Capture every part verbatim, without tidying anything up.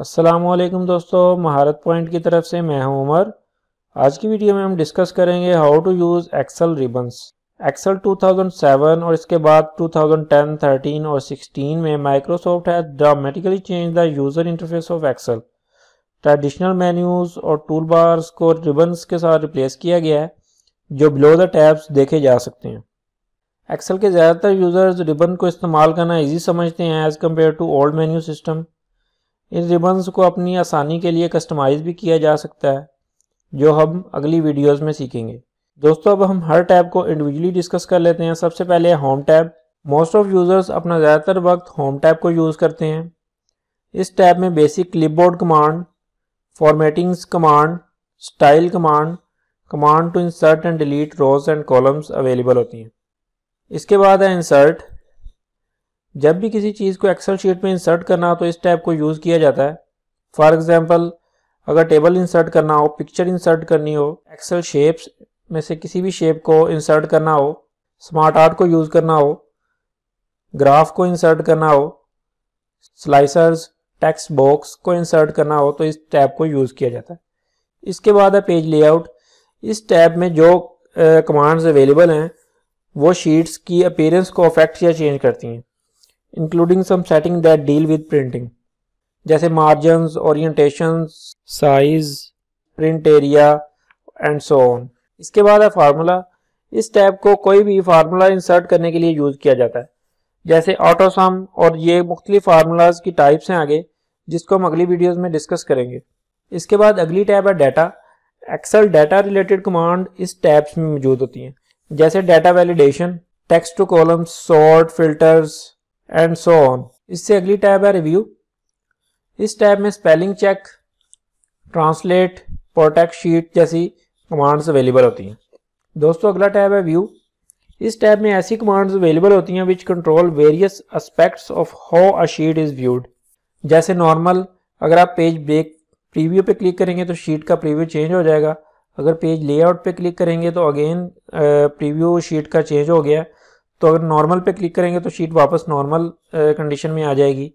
अस्सलामुअलैकुम दोस्तों, महारत पॉइंट की तरफ से मैं हूं उमर। आज की वीडियो में हम डिस्कस करेंगे how to use Excel ribbons. Excel two thousand seven और इसके बाद टू थाउजेंड टेन, थर्टीन और सिक्सटीन में Microsoft has dramatically change the user interface of Excel. Traditional menus और टूल बार्स को रिबन्स के साथ रिप्लेस किया गया है जो बिलो द टैब्स देखे जा सकते हैं। एक्सेल के ज़्यादातर यूज़र्स रिबन को इस्तेमाल करना ईजी समझते हैं as compare to old menu system. इन रिबन्स को अपनी आसानी के लिए कस्टमाइज़ भी किया जा सकता है जो हम अगली वीडियोस में सीखेंगे। दोस्तों, अब हम हर टैब को इंडिविजुअली डिस्कस कर लेते हैं। सबसे पहले home tab. Most of users अपना ज़्यादातर वक्त होम टैब को यूज़ करते हैं। इस टैब में basic clipboard command, formattings command, style command, command to insert and delete rows and columns available होती हैं। इसके बाद है इंसर्ट। जब भी किसी चीज़ को एक्सेल शीट में इंसर्ट करना हो तो इस टैब को यूज़ किया जाता है। फॉर एग्जांपल, अगर टेबल इंसर्ट करना हो, पिक्चर इंसर्ट करनी हो, एक्सेल शेप्स में से किसी भी शेप को इंसर्ट करना हो, स्मार्ट आर्ट को यूज़ करना हो, ग्राफ को इंसर्ट करना हो, स्लाइसर्स, टेक्स्ट बॉक्स को इंसर्ट करना हो तो इस टैब को यूज़ किया जाता है। इसके बाद है पेज लेआउट। इस टैब में जो कमांड्स अवेलेबल हैं वो शीट्स की अपीयरेंस को अफेक्ट या चेंज करती हैं, including some setting that deal with printing, जैसे margins, orientation, size, print area and so on. इसके बाद है फार्मूला। इस टैब को कोई भी फार्मूला इंसर्ट करने के लिए यूज़ किया जाता है, जैसे ऑटो सम, और ये मुख्तलिफ फार्मूलाज की टाइप्स हैं आगे जिसको हम अगली वीडियोज़ में डिस्कस करेंगे। इसके बाद अगली टैब है data. Excel data related command इस टैब्स में मौजूद होती हैं, जैसे data validation, text to columns, sort, filters and so on. इससे अगली टैब है रिव्यू। इस टैब में spelling check, translate, protect sheet जैसी कमांड्स अवेलेबल होती हैं। दोस्तों, अगला टैब है व्यू। इस टैब में ऐसी कमांड्स अवेलेबल होती हैं which control various aspects of how a sheet is viewed, जैसे नॉर्मल। अगर आप पेज ब्रेक प्रीव्यू पे क्लिक करेंगे तो शीट का प्रीव्यू चेंज हो जाएगा। अगर पेज लेआउट पे क्लिक करेंगे तो अगेन प्रीव्यू शीट का चेंज हो गया। तो अगर नॉर्मल पे क्लिक करेंगे तो शीट वापस नॉर्मल कंडीशन में आ जाएगी।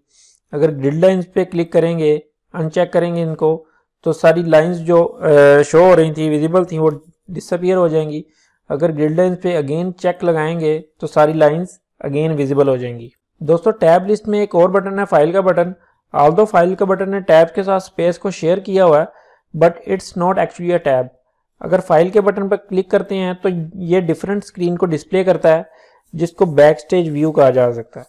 अगर ग्रिड लाइंस पे क्लिक करेंगे, अनचेक करेंगे इनको, तो सारी लाइंस जो शो हो रही थी, विजिबल थी, वो डिसअपियर हो जाएंगी। अगर ग्रिड लाइंस पे अगेन चेक लगाएंगे तो सारी लाइंस अगेन विजिबल हो जाएंगी। दोस्तों, टैब लिस्ट में एक और बटन है, फाइल का बटन। ऑल्दो फाइल का बटन ने टैब के साथ स्पेस को शेयर किया हुआ है but it's not actually a tab. अगर फाइल के बटन पर क्लिक करते हैं तो ये डिफरेंट स्क्रीन को डिस्प्ले करता है जिसको बैकस्टेज व्यू कहा जा सकता है,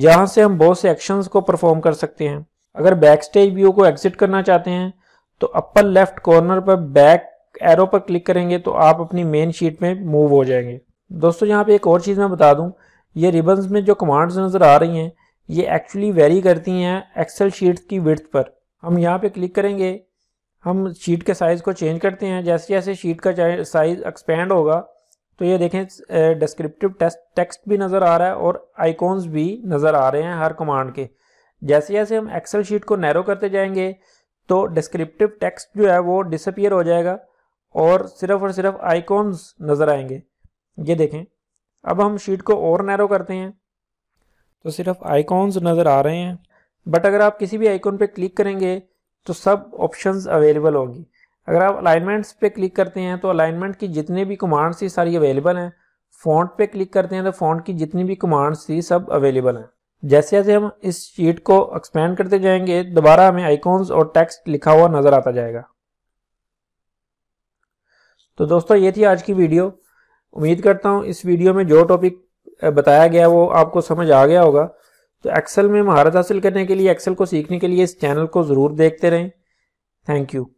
जहां से हम बहुत से एक्शंस को परफॉर्म कर सकते हैं। अगर बैकस्टेज व्यू को एग्जिट करना चाहते हैं तो अपर लेफ्ट कॉर्नर पर बैक एरो पर क्लिक करेंगे तो आप अपनी मेन शीट में मूव हो जाएंगे। दोस्तों, यहाँ पे एक और चीज़ मैं बता दूं, ये रिबन्स में जो कमांड्स नज़र आ रही हैं ये एक्चुअली वेरी करती हैं एक्सेल शीट की विड्थ पर। हम यहाँ पे क्लिक करेंगे, हम शीट के साइज़ को चेंज करते हैं। जैसे जैसे शीट का साइज़ एक्सपेंड होगा तो ये देखें डिस्क्रिप्टिव टेक्स्ट टेक्स्ट भी नज़र आ रहा है और आइकॉन्स भी नज़र आ रहे हैं हर कमांड के। जैसे जैसे हम एक्सेल शीट को नैरो करते जाएंगे तो डिस्क्रिप्टिव टेक्स्ट जो है वो डिसअपियर हो जाएगा और सिर्फ और सिर्फ आइकॉन्स नज़र आएंगे। ये देखें, अब हम शीट को और नैरो करते हैं तो सिर्फ आइकॉन्स नज़र आ रहे हैं। बट अगर आप किसी भी आइकॉन पर क्लिक करेंगे तो सब ऑप्शंस अवेलेबल होंगी। अगर आप अलाइनमेंट्स पे क्लिक करते हैं तो अलाइनमेंट की जितने भी कमांड्स थी सारी अवेलेबल हैं। फ़ॉन्ट पे क्लिक करते हैं तो फ़ॉन्ट की जितनी भी कमांड्स थी सब अवेलेबल हैं। जैसे जैसे हम इस शीट को एक्सपेंड करते जाएंगे दोबारा हमें आइकॉन्स और टेक्स्ट लिखा हुआ नज़र आता जाएगा। तो दोस्तों, ये थी आज की वीडियो। उम्मीद करता हूँ इस वीडियो में जो टॉपिक बताया गया वो आपको समझ आ गया होगा। तो एक्सेल में महारत हासिल करने के लिए, एक्सेल को सीखने के लिए इस चैनल को ज़रूर देखते रहें। Thank you.